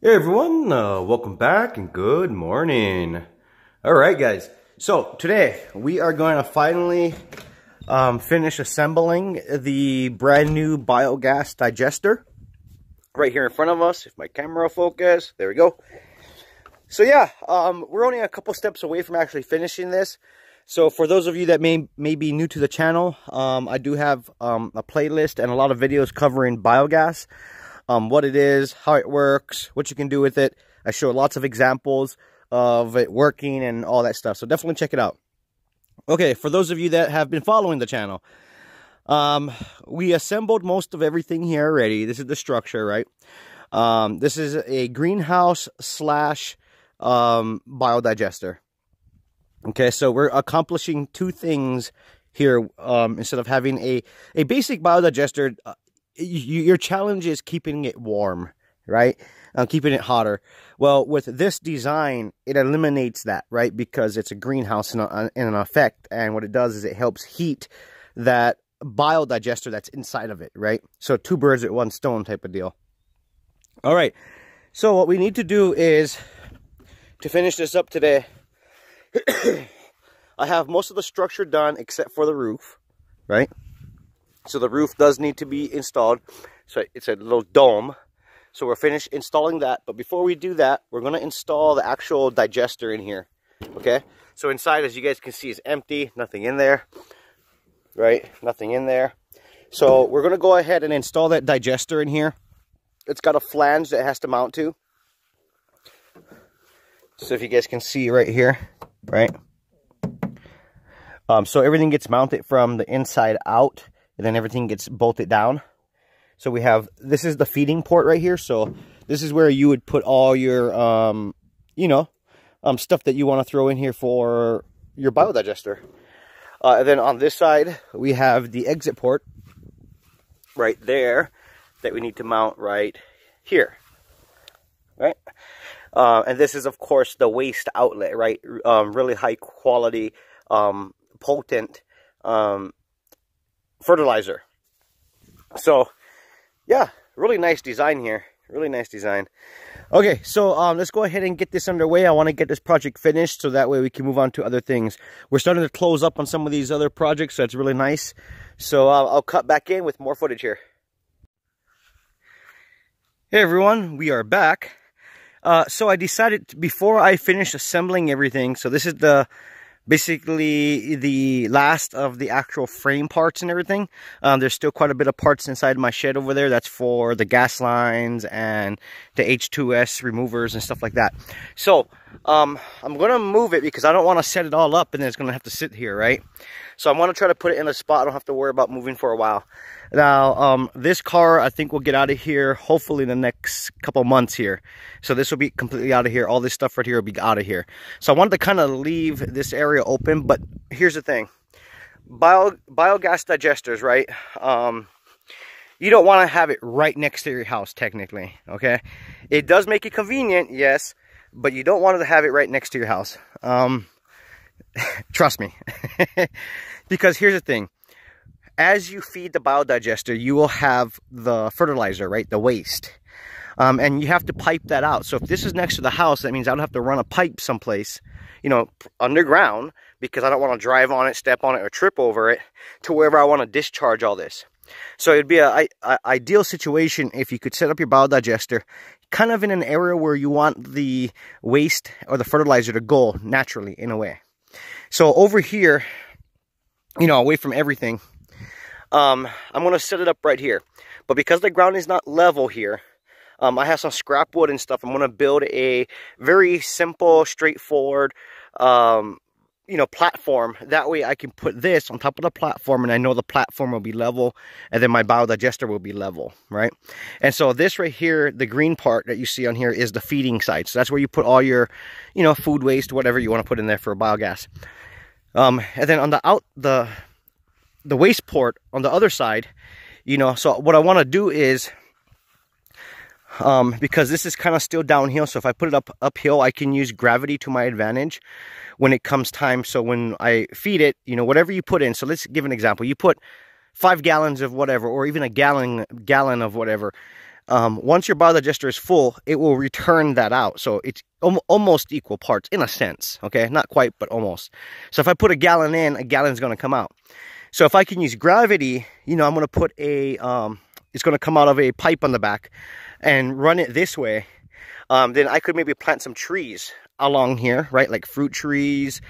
Hey everyone, welcome back and good morning. Alright guys, so today we are going to finally finish assembling the brand new biogas digester right here in front of us. If my camera focus, there we go. So yeah, we're only a couple steps away from actually finishing this. So for those of you that may be new to the channel, I do have a playlist and a lot of videos covering biogas. What it is, how it works, what you can do with it. I show lots of examples of it working and all that stuff. So definitely check it out. Okay, for those of you that have been following the channel, we assembled most of everything here already. This is the structure, right? This is a greenhouse slash biodigester. Okay, so we're accomplishing two things here. Instead of having a basic biodigester, your challenge is keeping it warm, right? Keeping it hotter. Well, with this design, it eliminates that, right? Because it's a greenhouse in an effect. And what it does is it helps heat that biodigester that's inside of it, right? So two birds with one stone type of deal. All right. So what we need to do is, to finish this up today, I have most of the structure done except for the roof, right? So the roof does need to be installed. So it's a little dome. So we're finished installing that. But before we do that, we're going to install the actual digester in here. Okay. So inside, as you guys can see, is empty. Nothing in there. Right. Nothing in there. So we're going to go ahead and install that digester in here. It's got a flange that it has to mount to. So if you guys can see right here. Right. So everything gets mounted from the inside out. And then everything gets bolted down. So we have, this is the feeding port right here. So this is where you would put all your, stuff that you want to throw in here for your biodigester. And then on this side, we have the exit port right there that we need to mount right here. Right? And this is, of course, the waste outlet, right? Really high quality, potent, fertilizer. So yeah, really nice design here, really nice design. Okay, so let's go ahead and get this underway. I want to get this project finished so that way we can move on to other things. We're starting to close up on some of these other projects, so it's really nice. So I'll cut back in with more footage here. Hey everyone, we are back. So I decided before I finish assembling everything, so this is the basically the last of the actual frame parts and everything. There's still quite a bit of parts inside my shed over there. That's for the gas lines and the H2S removers and stuff like that. So I'm going to move it because I don't want to set it all up and then it's going to have to sit here, right? So I want to try to put it in a spot I don't have to worry about moving for a while. Now, this car, I think, will get out of here hopefully in the next couple months here. So this will be completely out of here. All this stuff right here will be out of here. So I wanted to kind of leave this area open, but here's the thing. Biogas digesters, right? You don't want to have it right next to your house, technically, okay? It does make it convenient, yes, but you don't want to have it right next to your house. Trust me. Because here's the thing. As you feed the biodigester, you will have the fertilizer, right? The waste. And you have to pipe that out. So if this is next to the house, that means I don't have to run a pipe someplace, you know, underground, because I don't want to drive on it, step on it, or trip over it to wherever I want to discharge all this. So it'd be an ideal situation if you could set up your biodigester kind of in an area where you want the waste or the fertilizer to go naturally in a way. So over here, you know, away from everything, I'm going to set it up right here, but because the ground is not level here, I have some scrap wood and stuff. I'm going to build a very simple, straightforward, you know, platform. That way I can put this on top of the platform and I know the platform will be level and then my biodigester will be level, right? And so this right here, the green part that you see on here is the feeding side. So that's where you put all your, you know, food waste, whatever you want to put in there for biogas. And then on the the waste port on the other side, you know, so what I want to do is, because this is kind of still downhill, so if I put it uphill, I can use gravity to my advantage when it comes time. So when I feed it, you know, whatever you put in, so let's give an example. You put 5 gallons of whatever, or even a gallon of whatever. Once your biodigester is full, it will return that out. So it's almost equal parts in a sense, okay? Not quite, but almost. So if I put a gallon in, a gallon's gonna come out. So if I can use gravity, you know, I'm gonna put a, it's gonna come out of a pipe on the back and run it this way. Then I could maybe plant some trees along here, right? Like fruit trees,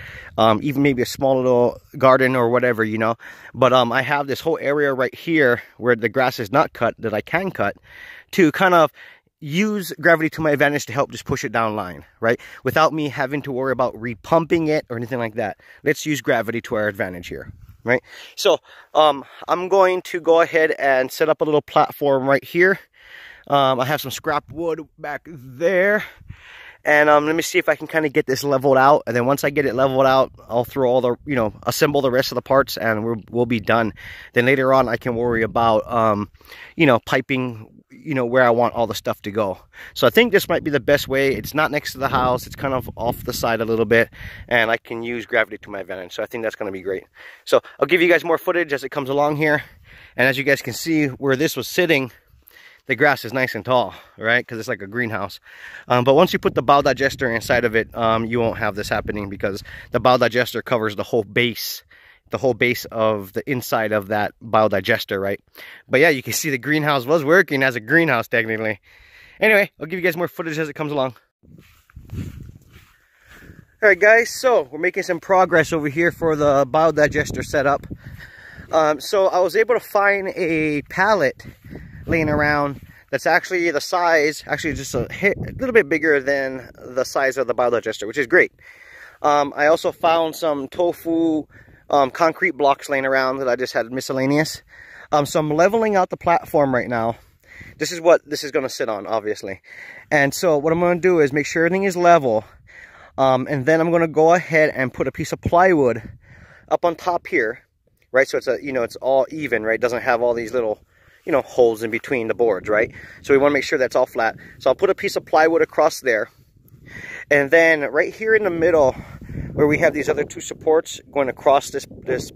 even maybe a small little garden or whatever, you know. But I have this whole area right here where the grass is not cut that I can cut to kind of use gravity to my advantage to help just push it down line, right? Without me having to worry about repumping it or anything like that. Let's use gravity to our advantage here, right? So I'm going to go ahead and set up a little platform right here. I have some scrap wood back there. And let me see if I can kind of get this leveled out. And then once I get it leveled out, I'll throw all the, you know, assemble the rest of the parts and we'll be done. Then later on, I can worry about, you know, piping, you know, where I want all the stuff to go. So I think this might be the best way. It's not next to the house. It's kind of off the side a little bit. And I can use gravity to my advantage. So I think that's going to be great. So I'll give you guys more footage as it comes along here. And as you guys can see where this was sitting, the grass is nice and tall, right? Because it's like a greenhouse. But once you put the biodigester inside of it, you won't have this happening because the biodigester covers the whole base of the inside of that biodigester, right? But yeah, you can see the greenhouse was working as a greenhouse technically. Anyway, I'll give you guys more footage as it comes along. All right, guys, so we're making some progress over here for the biodigester setup. So I was able to find a pallet laying around that's actually the size, actually just a little bit bigger than the size of the biodigester, which is great. I also found some tofu concrete blocks laying around that I just had miscellaneous. So I'm leveling out the platform right now. This is what this is going to sit on, obviously. And so what I'm going to do is make sure everything is level. And then I'm going to go ahead and put a piece of plywood up on top here, right? So it's a, you know, it's all even, right? It doesn't have all these little, you know, holes in between the boards, right? So we want to make sure that's all flat. So I'll put a piece of plywood across there. And then right here in the middle where we have these other two supports going across this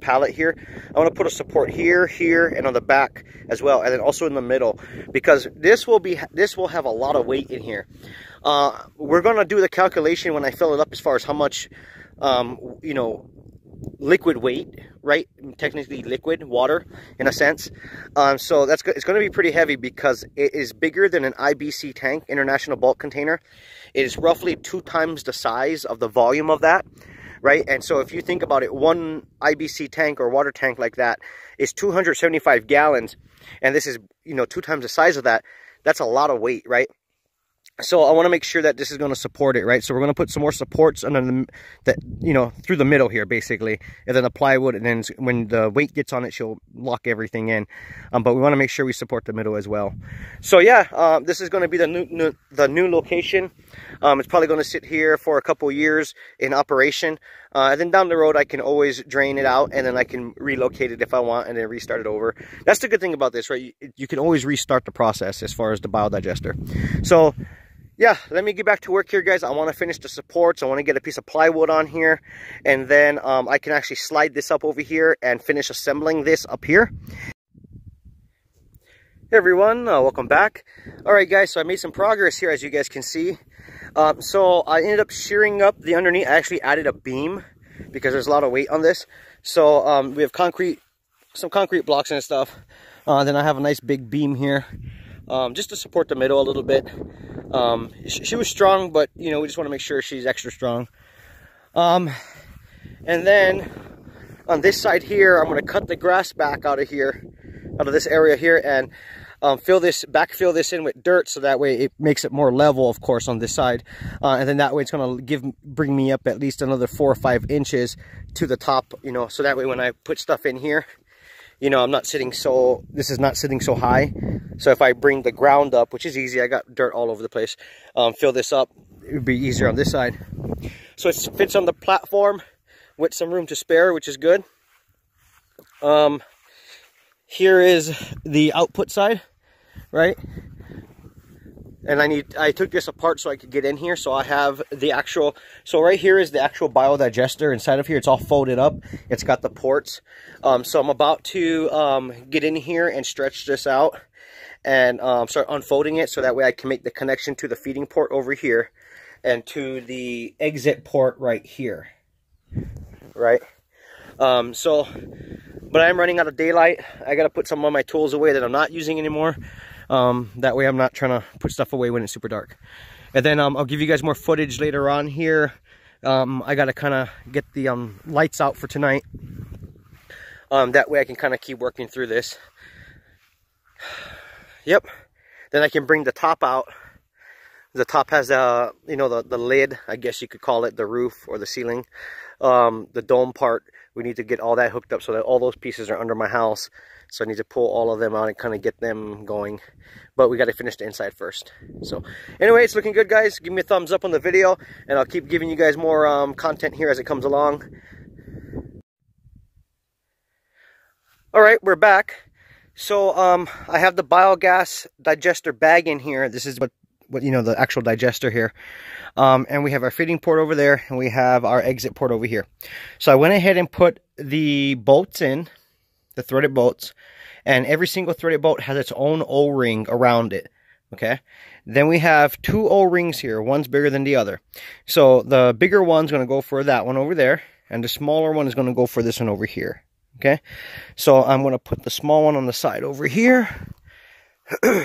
pallet here, I want to put a support here, here, and on the back as well. And then also in the middle, because this will have a lot of weight in here. We're going to do the calculation when I fill it up as far as how much, you know, liquid weight, right? Technically liquid water in a sense. So that's good. It's going to be pretty heavy because it is bigger than an IBC tank, international bulk container. It is roughly 2 times the size of the volume of that, right? And so if you think about it, one IBC tank or water tank like that is 275 gallons. And this is, you know, 2 times the size of that. That's a lot of weight, right? So I want to make sure that this is going to support it, right? So we're going to put some more supports under that, you know, through the middle here, basically, and then the plywood. And then when the weight gets on it, she'll lock everything in. But we want to make sure we support the middle as well. So yeah, this is going to be the new location. It's probably going to sit here for a couple years in operation. And then down the road, I can always drain it out and then I can relocate it if I want and then restart it over. That's the good thing about this, right? You can always restart the process as far as the biodigester. So yeah, let me get back to work here, guys. I want to finish the supports. I want to get a piece of plywood on here. And then I can actually slide this up over here and finish assembling this up here. Hey everyone, welcome back. All right, guys, so I made some progress here, as you guys can see. So I ended up shearing up the underneath. I actually added a beam because there's a lot of weight on this. So we have some concrete blocks and stuff. Then I have a nice big beam here just to support the middle a little bit. She was strong, but, you know, we just want to make sure she's extra strong. And then on this side here, I'm going to cut the grass back out of here, out of this area here, and backfill this in with dirt so that way it makes it more level, of course, on this side. And then that way it's going to bring me up at least another 4 or 5 inches to the top, you know, so that way when I put stuff in here, you know, this is not sitting so high. So if I bring the ground up, which is easy, I got dirt all over the place, fill this up, it would be easier on this side. So it fits on the platform with some room to spare, which is good. Here is the output side, right? And I took this apart so I could get in here. So I have the actual, so right here is the actual biodigester. Inside of here, it's all folded up. It's got the ports. So I'm about to get in here and stretch this out. and start unfolding it so that way I can make the connection to the feeding port over here and to the exit port right here, right? But I'm running out of daylight. I got to put some of my tools away that I'm not using anymore. That way I'm not trying to put stuff away when it's super dark. And then I'll give you guys more footage later on here. I got to kind of get the lights out for tonight. That way I can kind of keep working through this. Yep. Then I can bring the top out. The top has, you know, the lid, I guess you could call it, the roof or the ceiling. The dome part, we need to get all that hooked up so that all those pieces are under my house. So I need to pull all of them out and kind of get them going. But we got to finish the inside first. So anyway, it's looking good, guys. Give me a thumbs up on the video, and I'll keep giving you guys more content here as it comes along. All right, we're back. So I have the biogas digester bag in here. This is what you know, the actual digester here, and we have our feeding port over there, and we have our exit port over here. So I went ahead and put the bolts in, the threaded bolts, and every single threaded bolt has its own O-ring around it. Okay, then we have two O-rings here, one's bigger than the other. So the bigger one's going to go for that one over there, and the smaller one is going to go for this one over here. Okay, so I'm going to put the small one on the side over here, and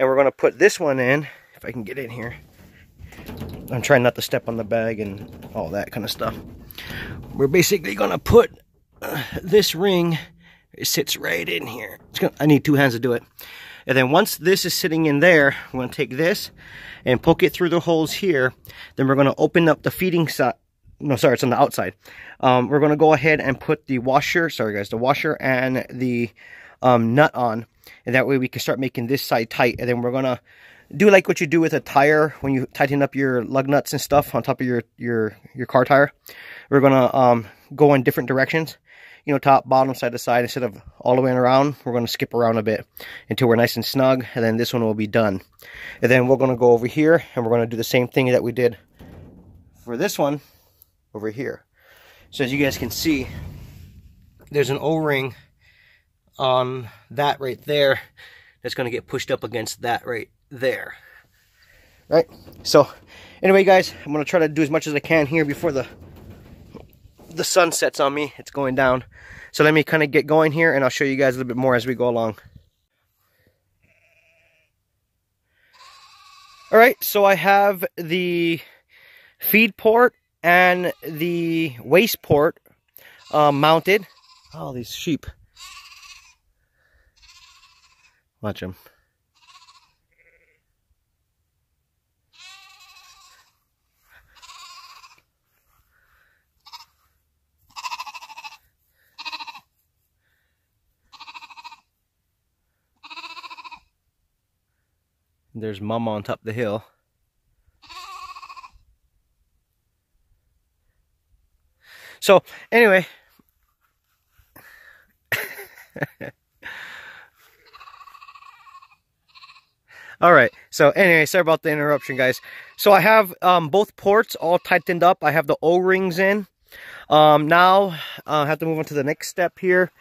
we're going to put this one in. If I can get in here. I'm trying not to step on the bag and all that kind of stuff. We're basically gonna put this ring, it sits right in here. I need two hands to do it. And then once this is sitting in there, I'm gonna take this and poke it through the holes here. Then we're gonna open up the feeding side. No, sorry, it's on the outside. We're gonna go ahead and put the washer, sorry guys, the washer and the nut on. And that way we can start making this side tight. And then we're gonna do like what you do with a tire when you tighten up your lug nuts and stuff on top of your car tire. We're gonna go in different directions, you know, top, bottom, side to side, instead of all the way around. We're gonna skip around a bit until we're nice and snug, and then this one will be done. And then we're gonna go over here, and we're gonna do the same thing that we did for this one over here. So as you guys can see, there's an O-ring on that right there that's gonna get pushed up against that right there, right? So anyway, guys, I'm gonna try to do as much as I can here before the sun sets on me. It's going down, so let me kind of get going here, and I'll show you guys a little bit more as we go along. All right, so I have the feed port and the waste port mounted. Oh, these sheep, watch them. There's Mama on top of the hill. So, anyway. All right. So, anyway, sorry about the interruption, guys. So, I have both ports all tightened up. I have the O-rings in. Now, I have to move on to the next step here.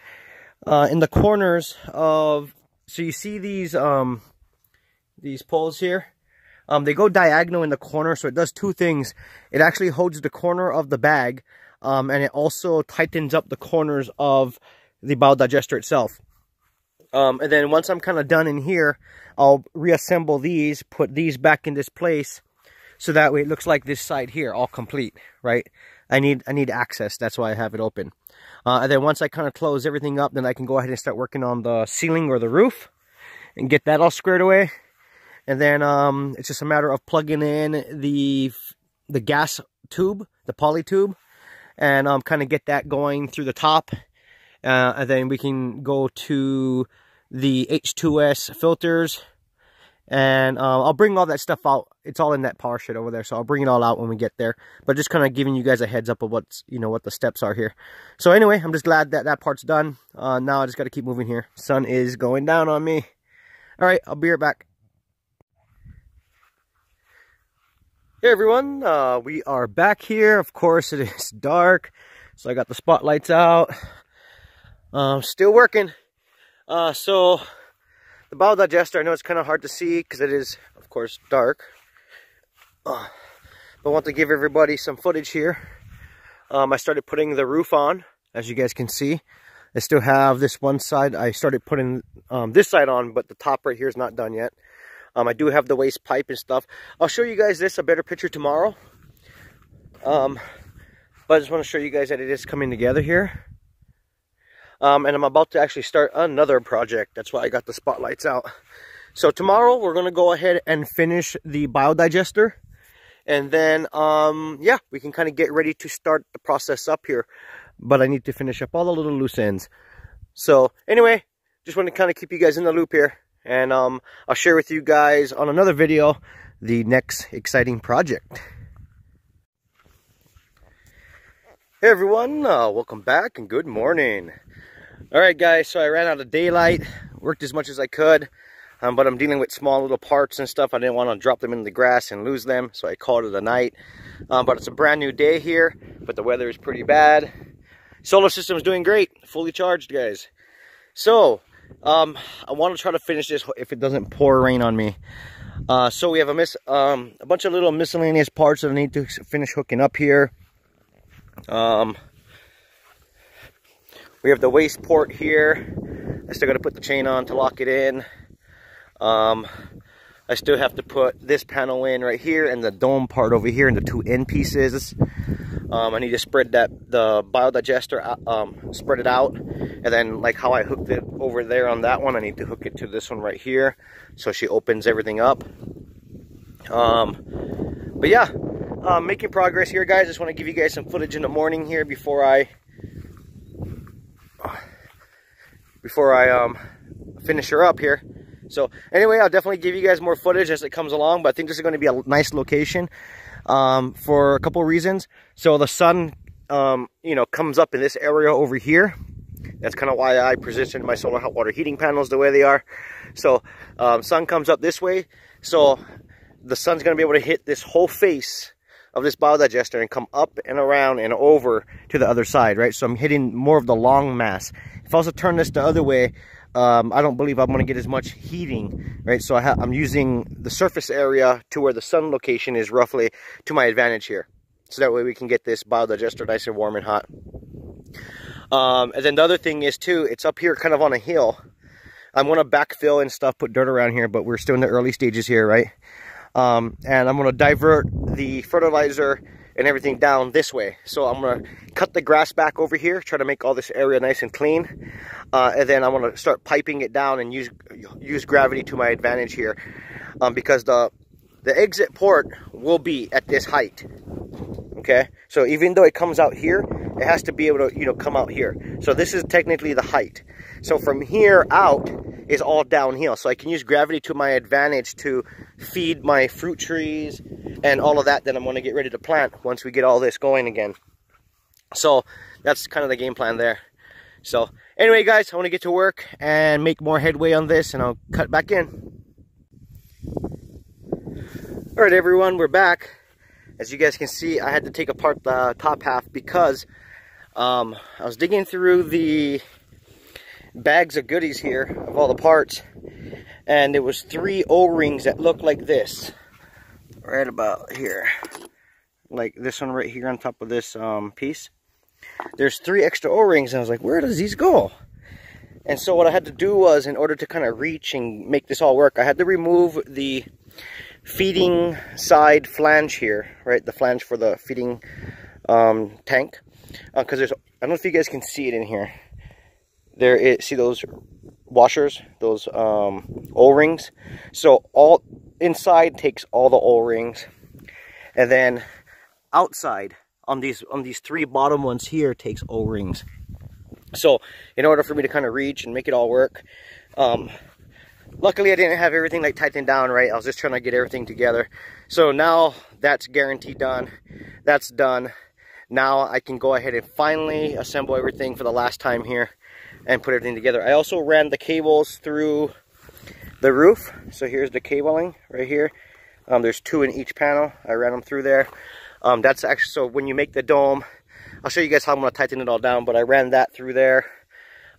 In the corners of... So, you see these poles here, they go diagonal in the corner, so it does two things. It actually holds the corner of the bag, and it also tightens up the corners of the biodigester itself. And then once I'm kind of done in here, I'll reassemble these, put these back in this place, so that way it looks like this side here, all complete, right? I need access, that's why I have it open. And then once I kind of close everything up, then I can go ahead and start working on the ceiling or the roof, and get that all squared away. And then it's just a matter of plugging in the gas tube, the poly tube, and kind of get that going through the top. And then we can go to the H2S filters. And I'll bring all that stuff out. It's all in that power shed over there, so I'll bring it all out when we get there. But just kind of giving you guys a heads up of what's, you know, what the steps are here. So anyway, I'm just glad that that part's done. Now I just got to keep moving here. Sun is going down on me. All right, I'll be right back. Hey everyone, we are back here. Of course, it is dark, so I got the spotlights out. Still working. So The bow digester, I know it's kind of hard to see because it is, of course, dark. But I want to give everybody some footage here. I started putting the roof on, as you guys can see. I still have this one side. I started putting this side on, but the top right here is not done yet. I do have the waste pipe and stuff. I'll show you guys a better picture tomorrow. But I just want to show you guys that it is coming together here. And I'm about to actually start another project. That's why I got the spotlights out. So tomorrow we're going to go ahead and finish the biodigester. And then, yeah, we can kind of get ready to start the process up here. But I need to finish up all the little loose ends. So anyway, just want to kind of keep you guys in the loop here. And I'll share with you guys on another video the next exciting project. Hey everyone, welcome back and good morning. All right guys, so I ran out of daylight, worked as much as I could, but I'm dealing with small little parts and stuff. I didn't want to drop them in the grass and lose them, so I called it a night. But it's a brand new day here, but the weather is pretty bad. Solar system's doing great, fully charged guys. So, I want to try to finish this if it doesn't pour rain on me. So we have a bunch of little miscellaneous parts that I need to finish hooking up here. We have the waste port here. I still got to put the chain on to lock it in. I still have to put this panel in right here and the dome part over here and the two end pieces. I need to spread the biodigester out, spread it out, and then like how I hooked it over there on that one, I need to hook it to this one right here so she opens everything up. But yeah, making progress here, guys. Just want to give you guys some footage in the morning here before I finish her up here. So anyway, I'll definitely give you guys more footage as it comes along. But I think this is going to be a nice location for a couple reasons. So the sun, you know, comes up in this area over here. That's kind of why I positioned my solar hot water heating panels the way they are. So sun comes up this way. So the sun's going to be able to hit this whole face of this biodigester and come up and around and over to the other side, right? So I'm hitting more of the long mass. If I was to turn this the other way, I don't believe I'm going to get as much heating, right? So I'm using the surface area to where the sun location is roughly to my advantage here. So that way we can get this biodigester nice and warm and hot. And then the other thing is too, it's up here kind of on a hill. I'm going to backfill and stuff, put dirt around here, but we're still in the early stages here, right? And I'm going to divert the fertilizer and everything down this way. So I'm going to cut the grass back over here, try to make all this area nice and clean. And then I'm going to start piping it down and use gravity to my advantage here. Because the exit port will be at this height. Okay, so even though it comes out here, it has to be able to, you know, come out here. So this is technically the height. So from here out is all downhill. So I can use gravity to my advantage to feed my fruit trees and all of that that I'm going to get ready to plant once we get all this going again. So that's kind of the game plan there. So anyway, guys, I want to get to work and make more headway on this, and I'll cut back in. All right, everyone, we're back. As you guys can see, I had to take apart the top half because I was digging through the bags of goodies here of all the parts, and there was 3 O-rings that looked like this, right about here, like this one right here on top of this piece. There's 3 extra O-rings, and I was like, where does these go? And so what I had to do was, in order to kind of reach and make this all work, I had to remove the feeding side flange here, right? The flange for the feeding tank, because there's, I don't know if you guys can see it in here, there is, see those washers, those O-rings? So all inside takes all the O-rings, and then outside on these 3 bottom ones here takes O-rings. So in order for me to kind of reach and make it all work, luckily, I didn't have everything like tightened down, right? I was just trying to get everything together. So now that's guaranteed done. That's done. Now I can go ahead and finally assemble everything for the last time here and put everything together. I also ran the cables through the roof. So here's the cabling right here. There's 2 in each panel. I ran them through there. That's actually, so when you make the dome, I'll show you guys how I'm going to tighten it all down, but I ran that through there.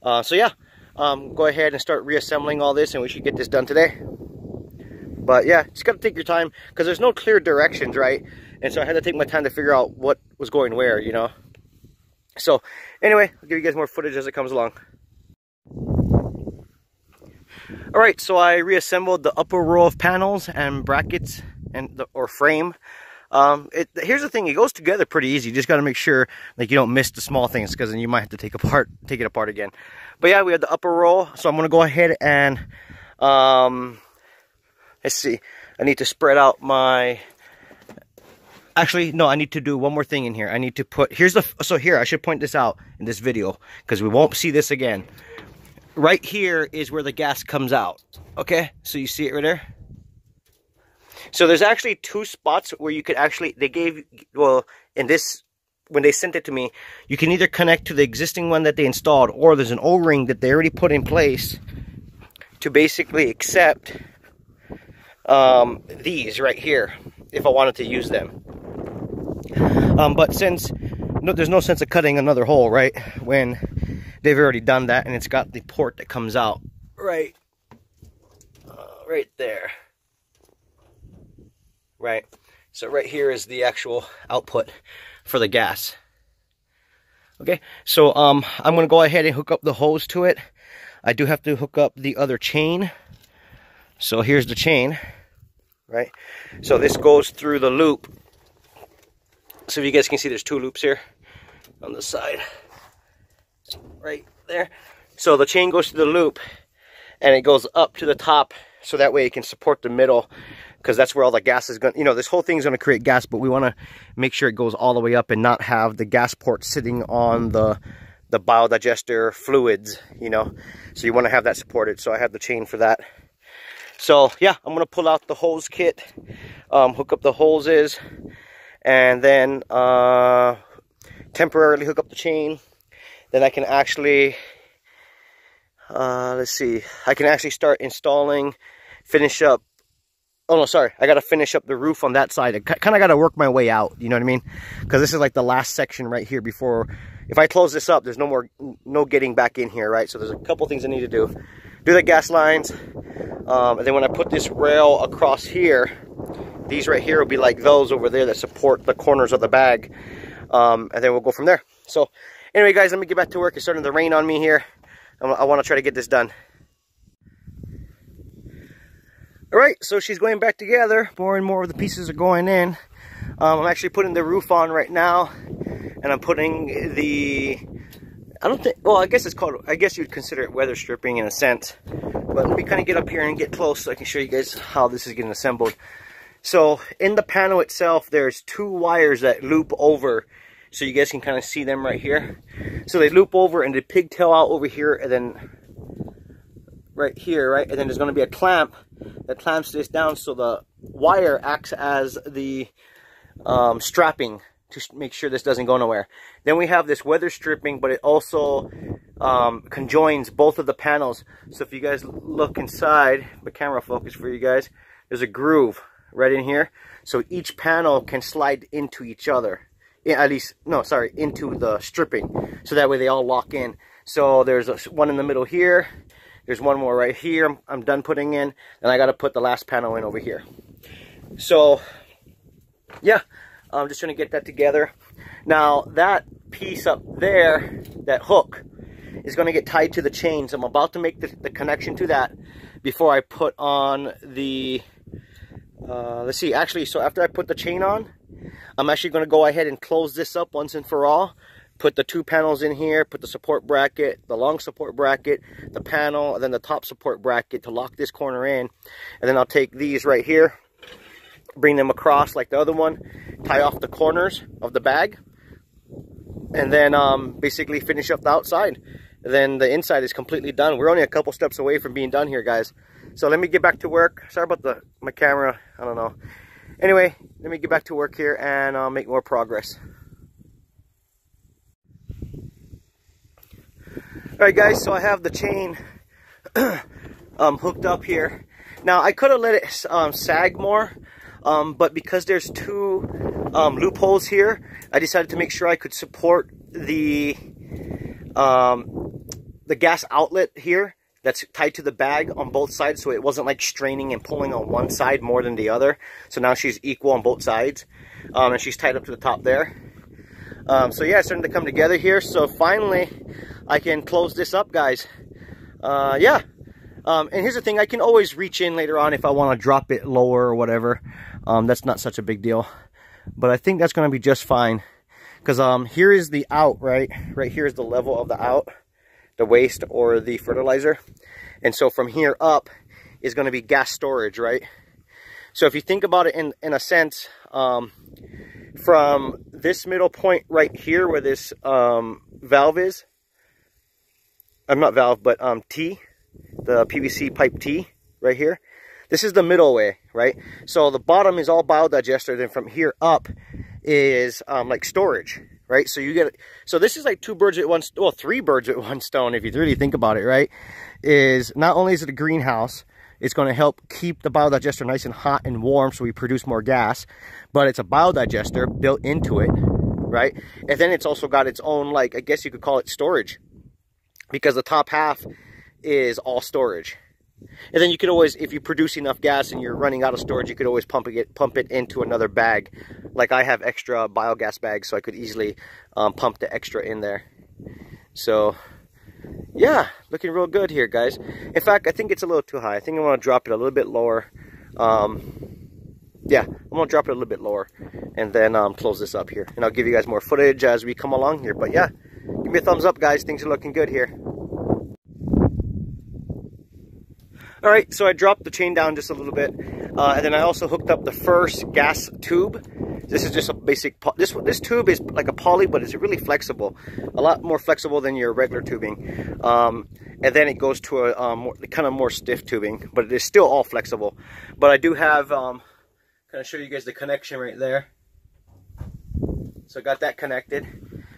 So yeah. go ahead and start reassembling all this, and we should get this done today. But yeah, just gotta take your time, because there's no clear directions, right? And so I had to take my time to figure out what was going where, you know? So anyway, I'll give you guys more footage as it comes along. All right, so I reassembled the upper row of panels and brackets and or frame. Here's the thing, it goes together pretty easy. You just gotta make sure like you don't miss the small things, because then you might have to take it apart again. But yeah, we had the upper row, so I'm gonna go ahead and let's see, I need to spread out my, actually, no, I need to do one more thing in here. I need to put, so here, I should point this out in this video, because we won't see this again. Right here is where the gas comes out, okay? So you see it right there? So there's actually two spots where you could actually, they gave, well, in this, when they sent it to me, you can either connect to the existing one that they installed, or there's an O-ring that they already put in place to basically accept these right here if I wanted to use them, but since there's no sense of cutting another hole, right, when they've already done that, and it's got the port that comes out right right there, right? So right here is the actual output for the gas, okay? So I'm gonna go ahead and hook up the hose to it. I do have to hook up the other chain. So here's the chain, right? So this goes through the loop. So if you guys can see, there's two loops here on the side, right there. So the chain goes through the loop and it goes up to the top, so that way it can support the middle, because that's where all the gas is going, you know, this whole thing's going to create gas, but we want to make sure it goes all the way up and not have the gas port sitting on the biodigester fluids, you know, so you want to have that supported. So I have the chain for that. So yeah, I'm gonna pull out the hose kit, hook up the hoses, and then temporarily hook up the chain. Then I can actually, let's see, I can actually start installing, finish up, oh no, sorry, I gotta finish up the roof on that side. I kinda gotta work my way out, you know what I mean? Because this is like the last section right here before, if I close this up, there's no getting back in here, right? So there's a couple things I need to do. Do the gas lines, and then when I put this rail across here, these right here will be like those over there that support the corners of the bag, and then we'll go from there. So anyway guys, let me get back to work. It's starting to rain on me here. I want to try to get this done. All right, so she's going back together. More and more of the pieces are going in. I'm actually putting the roof on right now, and I'm putting the, I don't think, well, I guess it's called, I guess you'd consider it weather stripping in a sense. But let me kind of get up here and get close so I can show you guys how this is getting assembled. So in the panel itself, there's two wires that loop over. So you guys can kind of see them right here. So they loop over and they pigtail out over here and then right here, right? And then there's going to be a clamp that clamps this down, so the wire acts as the strapping to make sure this doesn't go nowhere. Then we have this weather stripping, but it also conjoins both of the panels. So if you guys look inside, the camera focus for you guys, there's a groove right in here. So each panel can slide into each other, at least, no, sorry, into the stripping. So that way they all lock in. So there's one in the middle here. There's one more right here I'm done putting in. And I gotta put the last panel in over here. So, yeah. I'm just trying to get that together. Now that piece up there, that hook, is going to get tied to the chains. I'm about to make the connection to that before I put on the, let's see, actually, so after I put the chain on, I'm actually going to go ahead and close this up once and for all, put the two panels in here, put the support bracket, the long support bracket, the panel, and then the top support bracket to lock this corner in. And then I'll take these right here, bring them across like the other one, tie off the corners of the bag, and then basically finish up the outside. And then the inside is completely done. We're only a couple steps away from being done here, guys. So let me get back to work. Sorry about my camera, I don't know. Anyway, let me get back to work here and I'll make more progress. All right guys, so I have the chain hooked up here. Now I could have let it sag more, but because there's two loopholes here, I decided to make sure I could support the gas outlet here that's tied to the bag on both sides, so it wasn't like straining and pulling on one side more than the other. So now she's equal on both sides, and she's tied up to the top there. So yeah, it's starting to come together here. So finally I can close this up, guys. And here's the thing, I can always reach in later on if I want to drop it lower or whatever. That's not such a big deal, but I think that's going to be just fine, because here is the out, right here is the level of the out, the waste or the fertilizer. And so from here up is going to be gas storage, right? So if you think about it in a sense, from this middle point right here where this valve is, T, the PVC pipe T right here, this is the middle way, right? So the bottom is all biodigester, then from here up is like storage, right? So you get, so this is like two birds at one, well, three birds at one stone if you really think about it, right? Is not only is it a greenhouse, it's going to help keep the biodigester nice and hot and warm so we produce more gas, but it's a biodigester built into it, right? And then it's also got its own, like, I guess you could call it storage, because the top half is all storage. And then you could always, if you produce enough gas and you're running out of storage, you could always pump it into another bag. Like I have extra biogas bags, so I could easily pump the extra in there. So yeah, looking real good here, guys. In fact, I think it's a little too high. I think I want to drop it a little bit lower. Yeah, I'm going to drop it a little bit lower and then close this up here. And I'll give you guys more footage as we come along here. But yeah, give me a thumbs up, guys. Things are looking good here. All right, so I dropped the chain down just a little bit. And then I also hooked up the first gas tube. This is just a basic, this tube is like a poly, but it's really flexible, a lot more flexible than your regular tubing. And then it goes to a kind of more stiff tubing, but it is still all flexible. But I do have, kind of show you guys the connection right there. So I got that connected.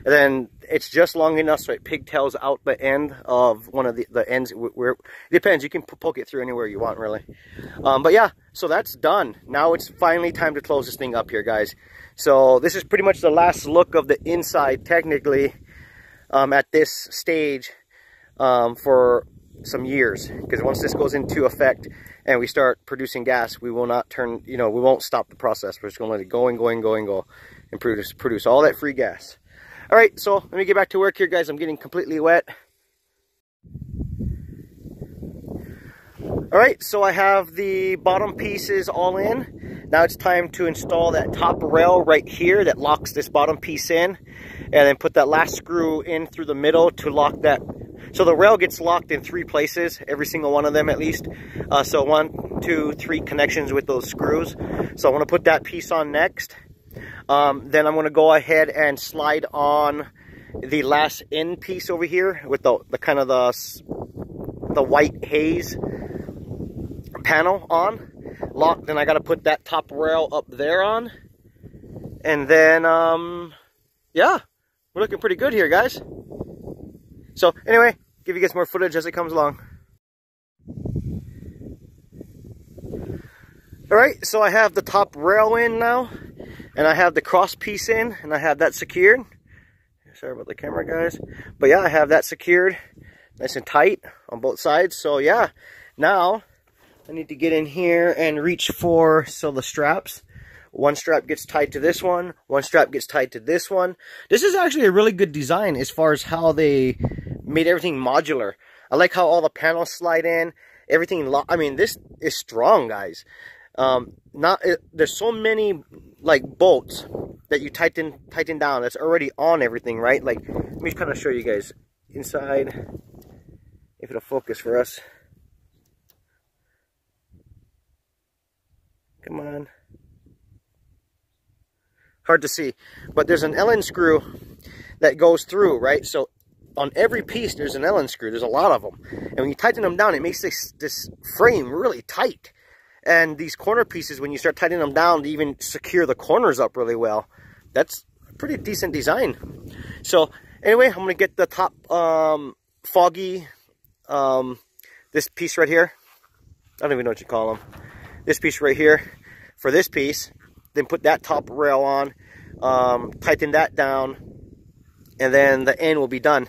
And then it's just long enough so it pigtails out the end of one of the ends where it depends. You can poke it through anywhere you want, really. But yeah, so that's done. Now it's finally time to close this thing up here, guys. So this is pretty much the last look of the inside, technically, at this stage for some years, because once this goes into effect and we start producing gas, we will not turn, you know, we won't stop the process. We're just going to let it go and go and go and go and produce all that free gas. All right, so let me get back to work here, guys. I'm getting completely wet. All right, so I have the bottom pieces all in. Now it's time to install that top rail right here that locks this bottom piece in, and then put that last screw in through the middle to lock that. So the rail gets locked in three places, every single one of them at least. So 1, 2, 3 connections with those screws. So I want to put that piece on next. Then I'm going to go ahead and slide on the last end piece over here with the kind of the white haze panel on. Locked, then I got to put that top rail up there on. And then, yeah, we're looking pretty good here, guys. So anyway, give you guys more footage as it comes along. All right, so I have the top rail in now. And I have the cross piece in, and I have that secured. Sorry about the camera, guys. But yeah, I have that secured nice and tight on both sides. So yeah, now I need to get in here and reach for, so the straps. One strap gets tied to this one strap gets tied to this one. This is actually a really good design as far as how they made everything modular. I like how all the panels slide in, everything, I mean, this is strong, guys. There's so many like bolts that you tighten down that's already on everything, right? Like, let me kind of show you guys inside if it'll focus for us. Come on, hard to see, but there's an Allen screw that goes through, right? So on every piece there's an Allen screw. There's a lot of them, and when you tighten them down, it makes this frame really tight. And these corner pieces, when you start tightening them down to even secure the corners up really well, that's a pretty decent design. So anyway, I'm going to get the top foggy, this piece right here. I don't even know what you call them. This piece right here for this piece. Then put that top rail on, tighten that down, and then the end will be done.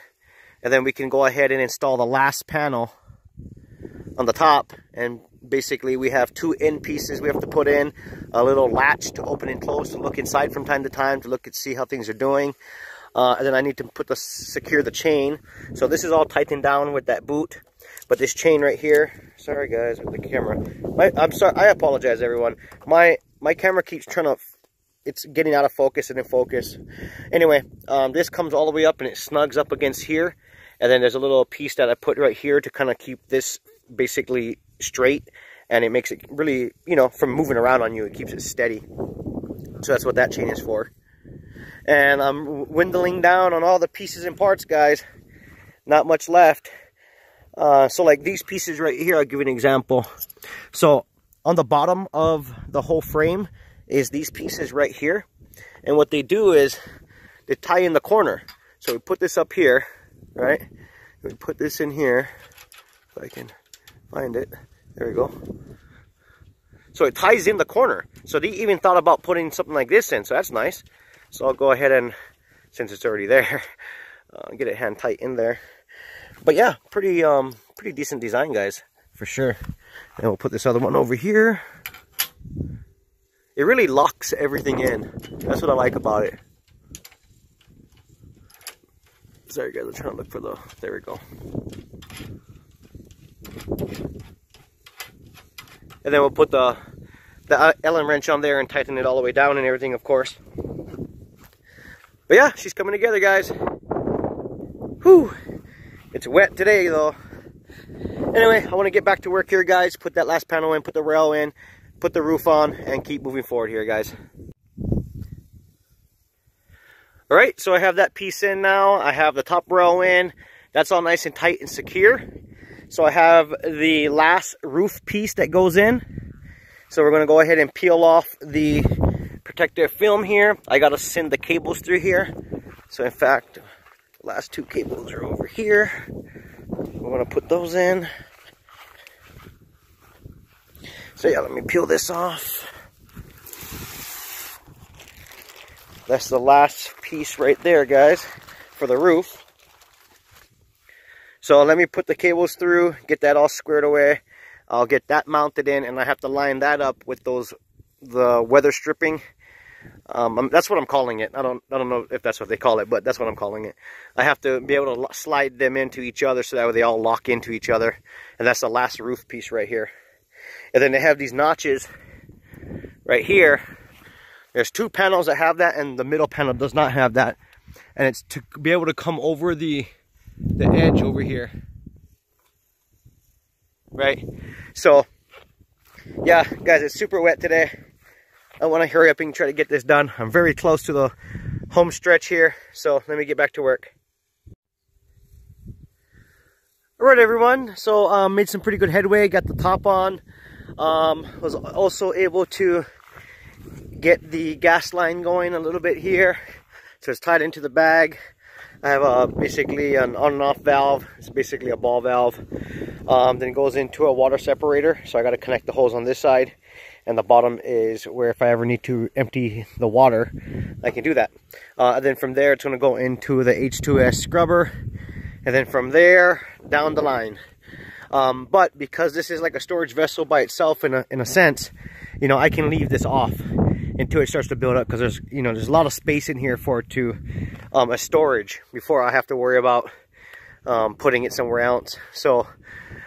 And then we can go ahead and install the last panel on the top, and basically we have two end pieces we have to put in, a little latch to open and close to look inside from time to time to look and see how things are doing. And then I need to secure the chain. So this is all tightened down with that boot, but this chain right here, sorry guys with the camera, I'm sorry, I apologize everyone, my camera keeps trying to, it's getting out of focus and in focus. Anyway, this comes all the way up and it snugs up against here, and then there's a little piece that I put right here to kind of keep this basically straight, and it makes it really, you know, from moving around on you, it keeps it steady. So that's what that chain is for. And I'm dwindling down on all the pieces and parts, guys. Not much left. So like these pieces right here, I'll give you an example. So on the bottom of the whole frame is these pieces right here. And what they do is they tie in the corner. So we put this up here, right? We put this in here, if I can find it. There we go. So it ties in the corner. So they even thought about putting something like this in, so that's nice. So I'll go ahead and, since it's already there, get it hand tight in there. But yeah, pretty decent design, guys, for sure. And we'll put this other one over here. It really locks everything in. That's what I like about it. Sorry guys, I'm trying to look for the, there we go. And then we'll put the Allen wrench on there and tighten it all the way down and everything, of course. But yeah, she's coming together, guys. Whew. It's wet today, though. Anyway, I want to get back to work here, guys. Put that last panel in, put the rail in, put the roof on, and keep moving forward here, guys. All right, so I have that piece in now. I have the top rail in. That's all nice and tight and secure. So I have the last roof piece that goes in. So we're going to go ahead and peel off the protective film here. I gotta send the cables through here. So in fact, the last two cables are over here. We're gonna put those in. So yeah, let me peel this off. That's the last piece right there, guys, for the roof. So let me put the cables through, get that all squared away. I'll get that mounted in, and I have to line that up with the weather stripping. That's what I'm calling it. I don't know if that's what they call it, but that's what I'm calling it. I have to be able to slide them into each other so that way they all lock into each other. And that's the last roof piece right here. And then they have these notches right here. There's two panels that have that, and the middle panel does not have that. And it's to be able to come over the edge over here, right? So yeah, guys, it's super wet today. I want to hurry up and try to get this done. I'm very close to the home stretch here, so let me get back to work. All right, everyone. So made some pretty good headway. Got the top on. Was also able to get the gas line going a little bit here. So it's tied into the bag. I have basically an on and off valve. It's basically a ball valve. Then it goes into a water separator. So I got to connect the hose on this side. And the bottom is where if I ever need to empty the water, I can do that. And then from there, it's going to go into the H2S scrubber. And then from there, down the line. But because this is like a storage vessel by itself in a sense, you know, I can leave this off until it starts to build up. Because there's, you know, there's a lot of space in here for it to, a storage before I have to worry about putting it somewhere else. So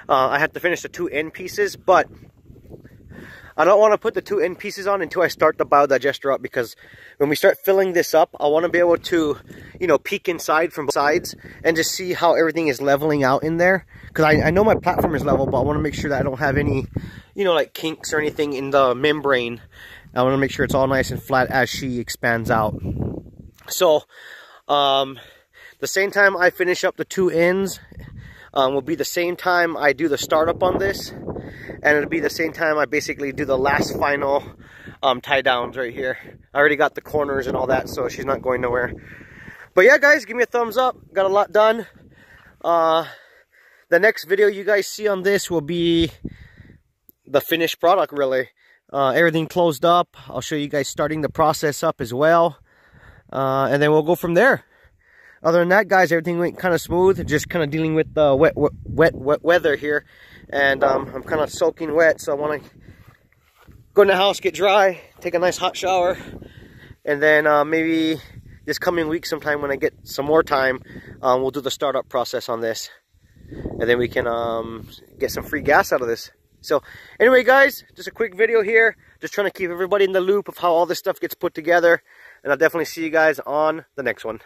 I have to finish the two end pieces, but I don't want to put the two end pieces on until I start the biodigester up, because when we start filling this up, I want to be able to, you know, peek inside from both sides and just see how everything is leveling out in there. Because I know my platform is level, but I want to make sure that I don't have any, you know, like kinks or anything in the membrane. I want to make sure it's all nice and flat as she expands out. So the same time I finish up the two ends will be the same time I do the startup on this, and it'll be the same time I basically do the last final tie downs right here. I already got the corners and all that, so she's not going nowhere. But yeah, guys, give me a thumbs up. Got a lot done. The next video you guys see on this will be the finished product, really. Everything closed up. I'll show you guys starting the process up as well. And then we'll go from there. Other than that, guys, everything went kind of smooth. Just kind of dealing with the wet weather here, and I'm kind of soaking wet, so I want to go in the house, get dry, take a nice hot shower, and then maybe this coming week sometime when I get some more time, we'll do the startup process on this, and then we can get some free gas out of this. So anyway, guys, just a quick video here, just trying to keep everybody in the loop of how all this stuff gets put together, and I'll definitely see you guys on the next one.